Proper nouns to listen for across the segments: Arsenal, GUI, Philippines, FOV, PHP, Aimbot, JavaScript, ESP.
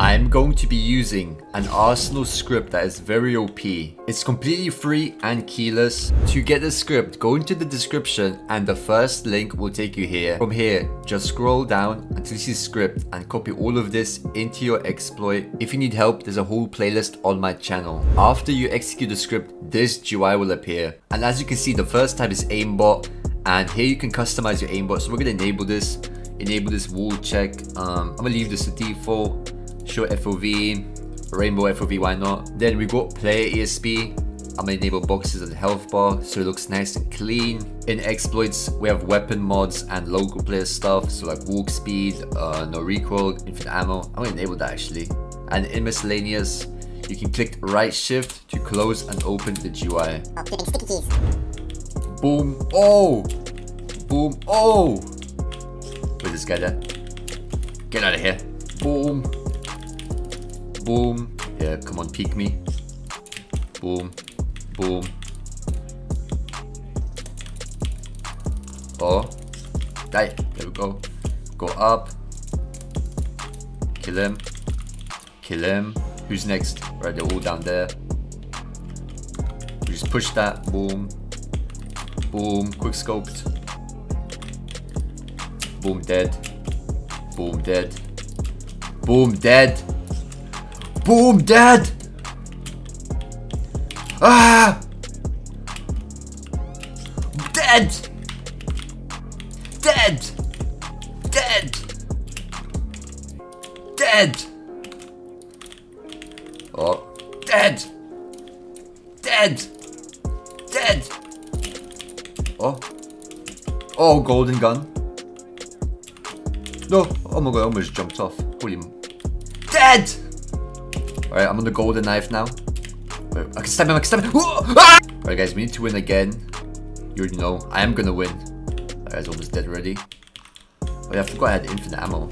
I'm going to be using an Arsenal script that is very OP. It's completely free and keyless. To get the script, go into the description and the first link will take you here. From here, just scroll down until you see script and copy all of this into your exploit. If you need help, there's a whole playlist on my channel. After you execute the script, this GUI will appear. And as you can see, the first tab is aimbot. And here you can customize your aimbot. So we're going to enable this wall check. I'm going to leave this to default. Show FOV, rainbow FOV, why not? Then we got player ESP. I'm going to enable boxes and health bar so it looks nice and clean. In exploits, we have weapon mods and local player stuff. So like walk speed, no recoil, infinite ammo. I'm going to enable that actually. And in miscellaneous, you can click right shift to close and open the GUI. Boom. Oh! Boom. Oh! Where's this guy there? Get out of here. Boom. Boom. Yeah, come on, peek me. Boom. Boom. Oh. Die. There we go. Go up. Kill him. Kill him. Who's next? Right, they're all down there. We just push that. Boom. Boom, quick scoped. Boom, dead. Boom, dead. Boom, dead. Boom, dead. Ah! Dead. Dead. Dead. Dead. Oh, dead. Dead. Dead. Oh, oh, golden gun. No, oh my god, I almost jumped off. Holy, dead. All right, I'm on the golden knife now. Wait, I can stab him, I can stab him. Ah! All right, guys, we need to win again. You already know, I am gonna win. That guy's almost dead already. Oh yeah, I forgot I had infinite ammo.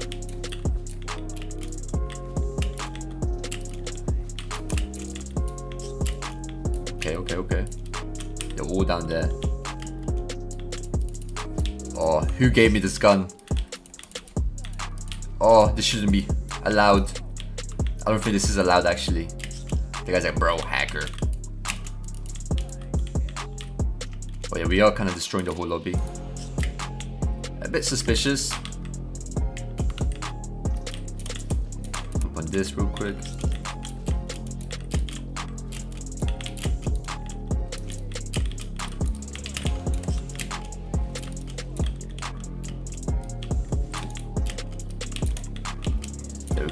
Okay, okay, okay. They're all down there. Oh, who gave me this gun? Oh, this shouldn't be allowed. I don't think this is allowed, actually. The guy's like, bro, hacker. Oh yeah, we are kind of destroying the whole lobby. A bit suspicious. Jump on this real quick.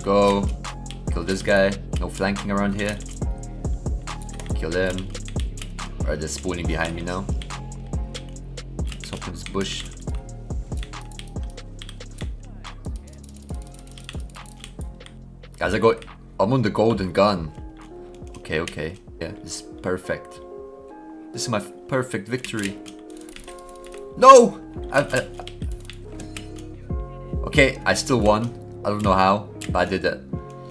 Go, kill this guy, no flanking around here, kill him. Alright, they're spawning behind me now. Let's open this bush. Guys, I got, I'm on the golden gun. Okay, okay, yeah, this is perfect. This is my perfect victory. No! Okay, I still won, I don't know how. I did it.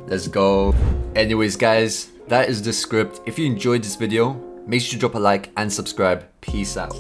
Let's go. Anyways, guys, that is the script. If you enjoyed this video, make sure to drop a like and subscribe. Peace out.